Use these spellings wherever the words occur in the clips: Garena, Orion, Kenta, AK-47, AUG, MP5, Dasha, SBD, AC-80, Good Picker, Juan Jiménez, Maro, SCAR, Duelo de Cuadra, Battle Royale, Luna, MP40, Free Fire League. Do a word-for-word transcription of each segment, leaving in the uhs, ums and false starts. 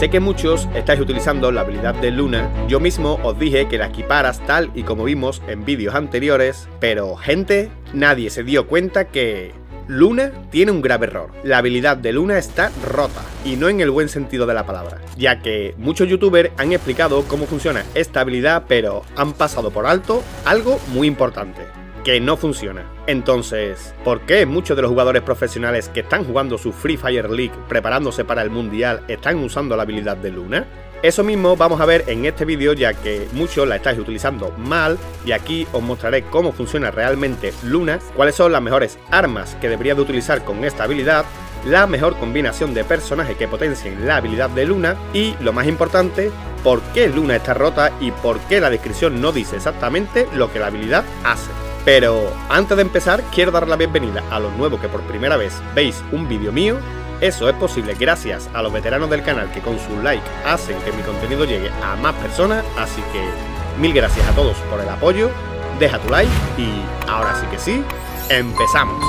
Sé que muchos estáis utilizando la habilidad de Luna, yo mismo os dije que la equiparas tal y como vimos en vídeos anteriores, pero gente, nadie se dio cuenta que Luna tiene un grave error. La habilidad de Luna está rota, y no en el buen sentido de la palabra, ya que muchos youtubers han explicado cómo funciona esta habilidad, pero han pasado por alto algo muy importante, que no funciona. Entonces, ¿por qué muchos de los jugadores profesionales que están jugando su Free Fire League preparándose para el mundial están usando la habilidad de Luna? Eso mismo vamos a ver en este vídeo, ya que muchos la estáis utilizando mal, y aquí os mostraré cómo funciona realmente Luna, cuáles son las mejores armas que deberías de utilizar con esta habilidad, la mejor combinación de personajes que potencien la habilidad de Luna y, lo más importante, por qué Luna está rota y por qué la descripción no dice exactamente lo que la habilidad hace. Pero antes de empezar, quiero dar la bienvenida a los nuevos que por primera vez veis un vídeo mío. Eso es posible gracias a los veteranos del canal que con su like hacen que mi contenido llegue a más personas, así que mil gracias a todos por el apoyo, deja tu like y ahora sí que sí, empezamos.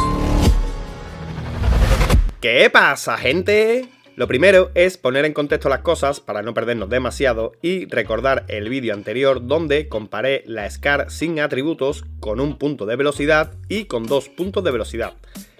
¿Qué pasa, gente? Lo primero es poner en contexto las cosas para no perdernos demasiado y recordar el vídeo anterior donde comparé la SCAR sin atributos con un punto de velocidad y con dos puntos de velocidad.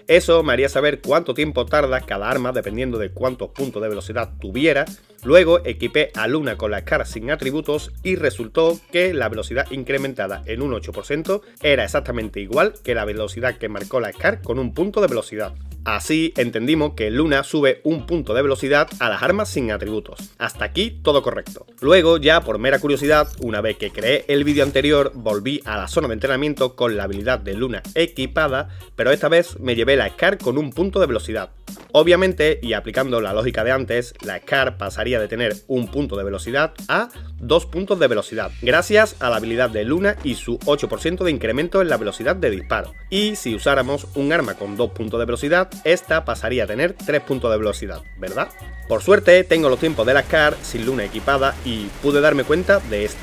Eso me haría saber cuánto tiempo tarda cada arma dependiendo de cuántos puntos de velocidad tuviera. Luego equipé a Luna con la SCAR sin atributos y resultó que la velocidad incrementada en un ocho por ciento era exactamente igual que la velocidad que marcó la SCAR con un punto de velocidad. Así entendimos que Luna sube un punto de velocidad a las armas sin atributos. Hasta aquí todo correcto. Luego, ya por mera curiosidad, una vez que creé el vídeo anterior, volví a la zona de entrenamiento con la habilidad de Luna equipada, pero esta vez me llevé la SCAR con un punto de velocidad. Obviamente, y aplicando la lógica de antes, la SCAR pasaría de tener un punto de velocidad a dos puntos de velocidad, gracias a la habilidad de Luna y su ocho por ciento de incremento en la velocidad de disparo. Y si usáramos un arma con dos puntos de velocidad, esta pasaría a tener tres puntos de velocidad, ¿verdad? Por suerte tengo los tiempos de la SCAR sin Luna equipada y pude darme cuenta de esto.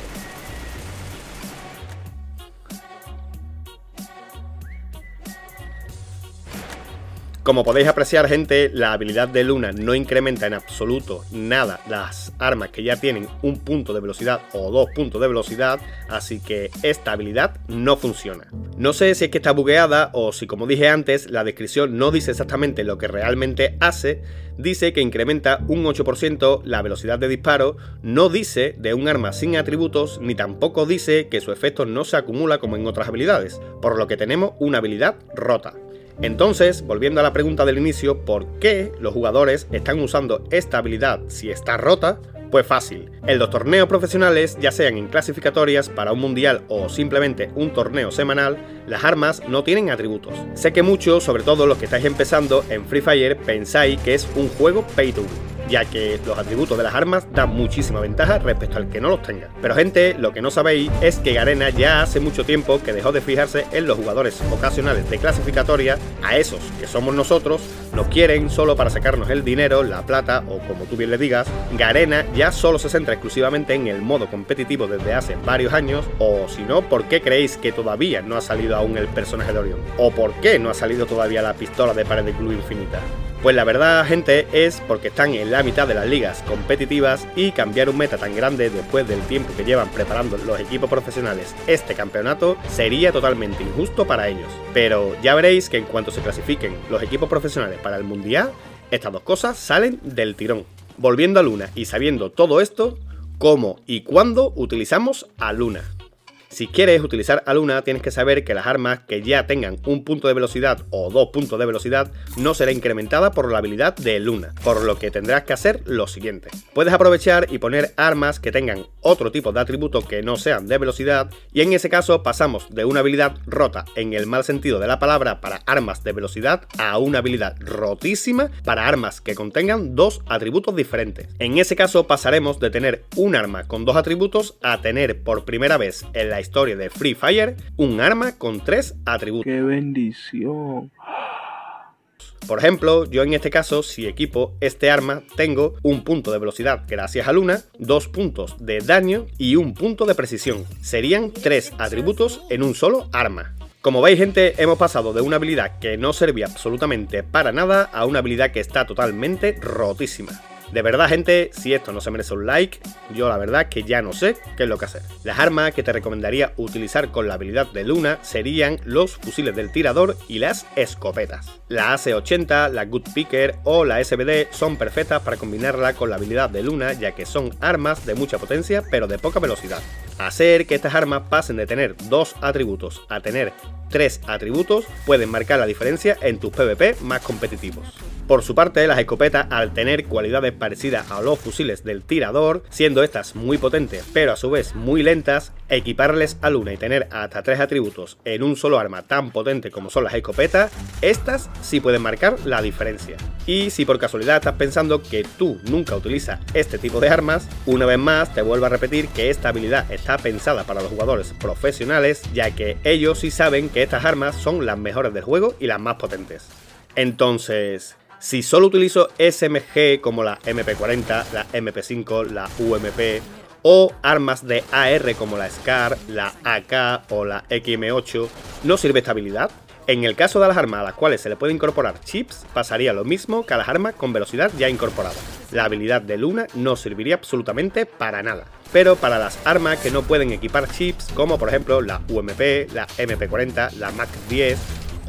Como podéis apreciar, gente, la habilidad de Luna no incrementa en absoluto nada las armas que ya tienen un punto de velocidad o dos puntos de velocidad, así que esta habilidad no funciona. No sé si es que está bugueada o si, como dije antes, la descripción no dice exactamente lo que realmente hace. Dice que incrementa un ocho por ciento la velocidad de disparo, no dice de un arma sin atributos, ni tampoco dice que su efecto no se acumula como en otras habilidades, por lo que tenemos una habilidad rota. Entonces, volviendo a la pregunta del inicio, ¿por qué los jugadores están usando esta habilidad si está rota? Pues fácil, en los torneos profesionales, ya sean en clasificatorias para un mundial o simplemente un torneo semanal, las armas no tienen atributos. Sé que muchos, sobre todo los que estáis empezando en Free Fire, pensáis que es un juego pay to win, ya que los atributos de las armas dan muchísima ventaja respecto al que no los tenga. Pero gente, lo que no sabéis es que Garena ya hace mucho tiempo que dejó de fijarse en los jugadores ocasionales de clasificatoria, a esos que somos nosotros, nos quieren solo para sacarnos el dinero, la plata o como tú bien le digas. Garena ya solo se centra exclusivamente en el modo competitivo desde hace varios años, o si no, ¿por qué creéis que todavía no ha salido aún el personaje de Orion? ¿O por qué no ha salido todavía la pistola de pared de club infinita? Pues la verdad, gente, es porque están en la mitad de las ligas competitivas y cambiar un meta tan grande después del tiempo que llevan preparando los equipos profesionales este campeonato sería totalmente injusto para ellos. Pero ya veréis que en cuanto se clasifiquen los equipos profesionales para el mundial, estas dos cosas salen del tirón. Volviendo a Luna y sabiendo todo esto, ¿cómo y cuándo utilizamos a Luna? Si quieres utilizar a Luna, tienes que saber que las armas que ya tengan un punto de velocidad o dos puntos de velocidad no será incrementada por la habilidad de Luna, por lo que tendrás que hacer lo siguiente. Puedes aprovechar y poner armas que tengan otro tipo de atributos que no sean de velocidad, y en ese caso pasamos de una habilidad rota en el mal sentido de la palabra para armas de velocidad a una habilidad rotísima para armas que contengan dos atributos diferentes. En ese caso pasaremos de tener un arma con dos atributos a tener por primera vez en la historia de Free Fire un arma con tres atributos. ¡Qué bendición! Por ejemplo, yo en este caso, si equipo este arma, tengo un punto de velocidad gracias a Luna, dos puntos de daño y un punto de precisión. Serían tres atributos en un solo arma. Como veis, gente, hemos pasado de una habilidad que no servía absolutamente para nada a una habilidad que está totalmente rotísima. De verdad, gente, si esto no se merece un like, yo la verdad que ya no sé qué es lo que hacer. Las armas que te recomendaría utilizar con la habilidad de Luna serían los fusiles del tirador y las escopetas. La A C ochenta, la Good Picker o la S B D son perfectas para combinarla con la habilidad de Luna, ya que son armas de mucha potencia pero de poca velocidad. Hacer que estas armas pasen de tener dos atributos a tener tres atributos pueden marcar la diferencia en tus PvP más competitivos. Por su parte, las escopetas, al tener cualidades parecidas a los fusiles del tirador, siendo estas muy potentes pero a su vez muy lentas, equiparles a Luna y tener hasta tres atributos en un solo arma tan potente como son las escopetas, estas sí pueden marcar la diferencia. Y si por casualidad estás pensando que tú nunca utilizas este tipo de armas, una vez más te vuelvo a repetir que esta habilidad está pensada para los jugadores profesionales, ya que ellos sí saben que estas armas son las mejores del juego y las más potentes. Entonces, si solo utilizo S M G como la M P cuarenta, la M P cinco, la U M P o armas de A R como la SCAR, la A K o la X M ocho, ¿no sirve esta habilidad? En el caso de las armas a las cuales se le puede incorporar chips, pasaría lo mismo que a las armas con velocidad ya incorporadas. La habilidad de Luna no serviría absolutamente para nada. Pero para las armas que no pueden equipar chips, como por ejemplo la U M P, la M P cuarenta, la Mac diez,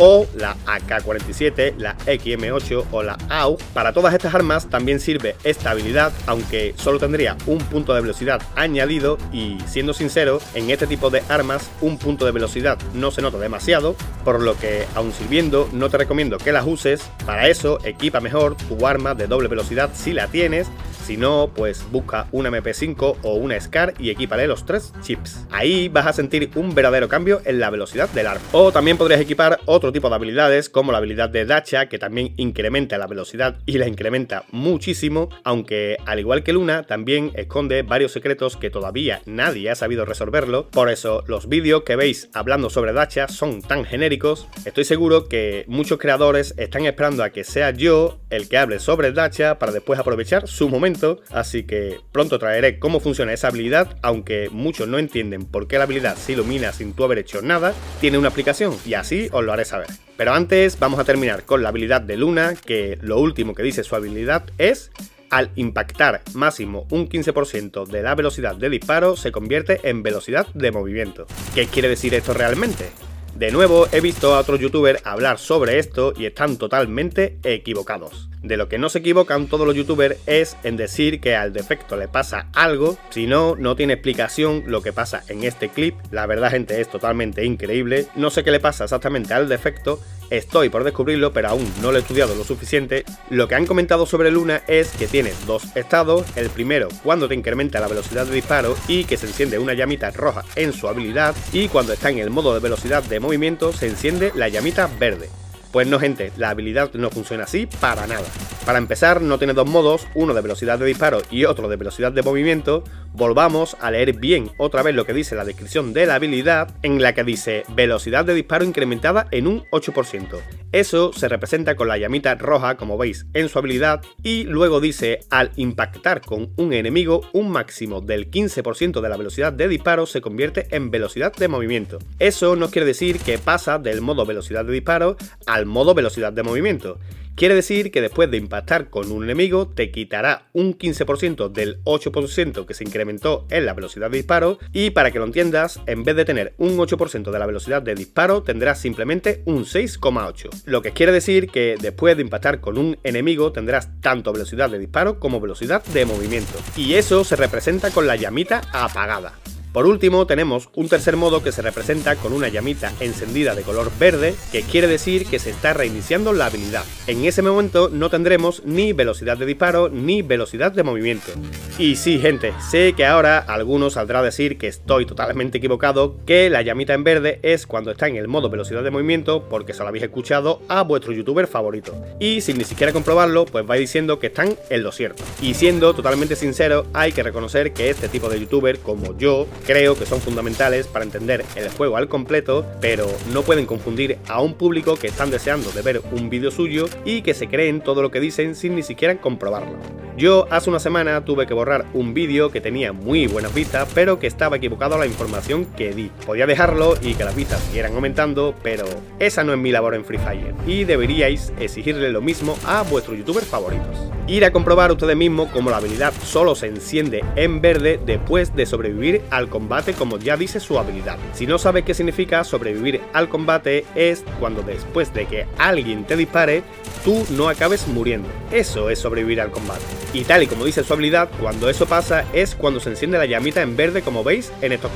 o la A K cuarenta y siete, la X M ocho o la A U G. Para todas estas armas también sirve esta habilidad, aunque solo tendría un punto de velocidad añadido y, siendo sincero, en este tipo de armas un punto de velocidad no se nota demasiado, por lo que, aun sirviendo, no te recomiendo que las uses. Para eso, equipa mejor tu arma de doble velocidad si la tienes. Si no, pues busca una M P cinco o una SCAR y equípale los tres chips. Ahí vas a sentir un verdadero cambio en la velocidad del arma. O también podrías equipar otro tipo de habilidades, como la habilidad de Dasha, que también incrementa la velocidad y la incrementa muchísimo, aunque al igual que Luna también esconde varios secretos que todavía nadie ha sabido resolverlo. Por eso los vídeos que veis hablando sobre Dasha son tan genéricos. Estoy seguro que muchos creadores están esperando a que sea yo el que hable sobre Dasha para después aprovechar su momento. Así que pronto traeré cómo funciona esa habilidad, aunque muchos no entienden por qué la habilidad se ilumina sin tú haber hecho nada, tiene una aplicación y así os lo haré saber. Pero antes vamos a terminar con la habilidad de Luna, que lo último que dice su habilidad es: al impactar máximo un quince por ciento de la velocidad de disparo se convierte en velocidad de movimiento. ¿Qué quiere decir esto realmente? De nuevo, he visto a otros youtubers hablar sobre esto y están totalmente equivocados. De lo que no se equivocan todos los youtubers es en decir que al defecto le pasa algo, si no, no tiene explicación lo que pasa en este clip. La verdad, gente, es totalmente increíble. No sé qué le pasa exactamente al defecto, estoy por descubrirlo, pero aún no lo he estudiado lo suficiente. Lo que han comentado sobre Luna es que tiene dos estados: el primero, cuando te incrementa la velocidad de disparo y que se enciende una llamita roja en su habilidad, y cuando está en el modo de velocidad de movimiento se enciende la llamita verde. Pues no, gente, la habilidad no funciona así para nada. Para empezar, no tiene dos modos, uno de velocidad de disparo y otro de velocidad de movimiento. Volvamos a leer bien otra vez lo que dice la descripción de la habilidad, en la que dice velocidad de disparo incrementada en un ocho por ciento. Eso se representa con la llamita roja, como veis, en su habilidad, y luego dice: al impactar con un enemigo, un máximo del quince por ciento de la velocidad de disparo se convierte en velocidad de movimiento. Eso nos quiere decir que pasa del modo velocidad de disparo al modo velocidad de movimiento. Quiere decir que después de impactar con un enemigo te quitará un quince por ciento del ocho por ciento que se incrementó en la velocidad de disparo, y para que lo entiendas, en vez de tener un ocho por ciento de la velocidad de disparo tendrás simplemente un seis coma ocho. Lo que quiere decir que después de impactar con un enemigo tendrás tanto velocidad de disparo como velocidad de movimiento, y eso se representa con la llamita apagada. Por último, tenemos un tercer modo que se representa con una llamita encendida de color verde, que quiere decir que se está reiniciando la habilidad. En ese momento no tendremos ni velocidad de disparo ni velocidad de movimiento. Y sí, gente, sé que ahora algunos saldrá a decir que estoy totalmente equivocado, que la llamita en verde es cuando está en el modo velocidad de movimiento, porque se lo habéis escuchado a vuestro youtuber favorito. Y sin ni siquiera comprobarlo, pues vais diciendo que están en lo cierto. Y siendo totalmente sincero, hay que reconocer que este tipo de youtuber, como yo, Creo que son fundamentales para entender el juego al completo, pero no pueden confundir a un público que están deseando de ver un vídeo suyo y que se creen todo lo que dicen sin ni siquiera comprobarlo. Yo hace una semana tuve que borrar un vídeo que tenía muy buenas vistas, pero que estaba equivocado a la información que di. Podía dejarlo y que las vistas siguieran aumentando, pero esa no es mi labor en Free Fire, y deberíais exigirle lo mismo a vuestros youtubers favoritos. Ir a comprobar ustedes mismos cómo la habilidad solo se enciende en verde después de sobrevivir al combate, como ya dice su habilidad. Si no sabes qué significa sobrevivir al combate, es cuando después de que alguien te dispare, tú no acabes muriendo. Eso es sobrevivir al combate. Y tal y como dice su habilidad, cuando eso pasa es cuando se enciende la llamita en verde, como veis en estos.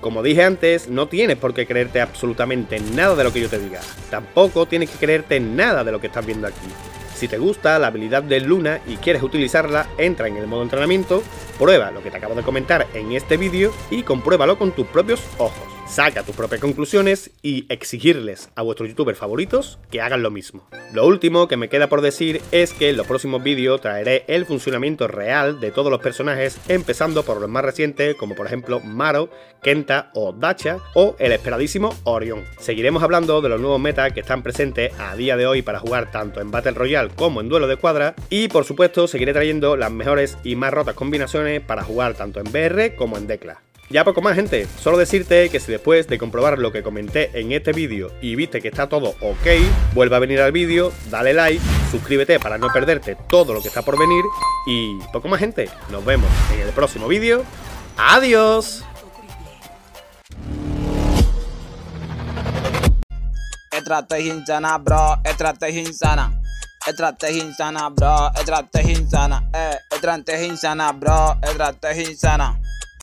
Como dije antes, no tienes por qué creerte absolutamente nada de lo que yo te diga. Tampoco tienes que creerte nada de lo que estás viendo aquí. Si te gusta la habilidad de Luna y quieres utilizarla, entra en el modo entrenamiento, prueba lo que te acabo de comentar en este vídeo y compruébalo con tus propios ojos. Saca tus propias conclusiones y exigirles a vuestros youtubers favoritos que hagan lo mismo. Lo último que me queda por decir es que en los próximos vídeos traeré el funcionamiento real de todos los personajes, empezando por los más recientes como por ejemplo Maro, Kenta o Dasha, o el esperadísimo Orion. Seguiremos hablando de los nuevos metas que están presentes a día de hoy para jugar tanto en Battle Royale como en Duelo de Cuadra, y por supuesto seguiré trayendo las mejores y más rotas combinaciones para jugar tanto en V R como en Decla. Ya poco más, gente, solo decirte que si después de comprobar lo que comenté en este vídeo y viste que está todo ok, vuelve a venir al vídeo, dale like, suscríbete para no perderte todo lo que está por venir y poco más, gente, nos vemos en el próximo vídeo. ¡Adiós! Estrategia insana, bro, estrategia insana. Estrategia insana, bro, estrategia insana. Eh, estrategia insana, bro, estrategia insana.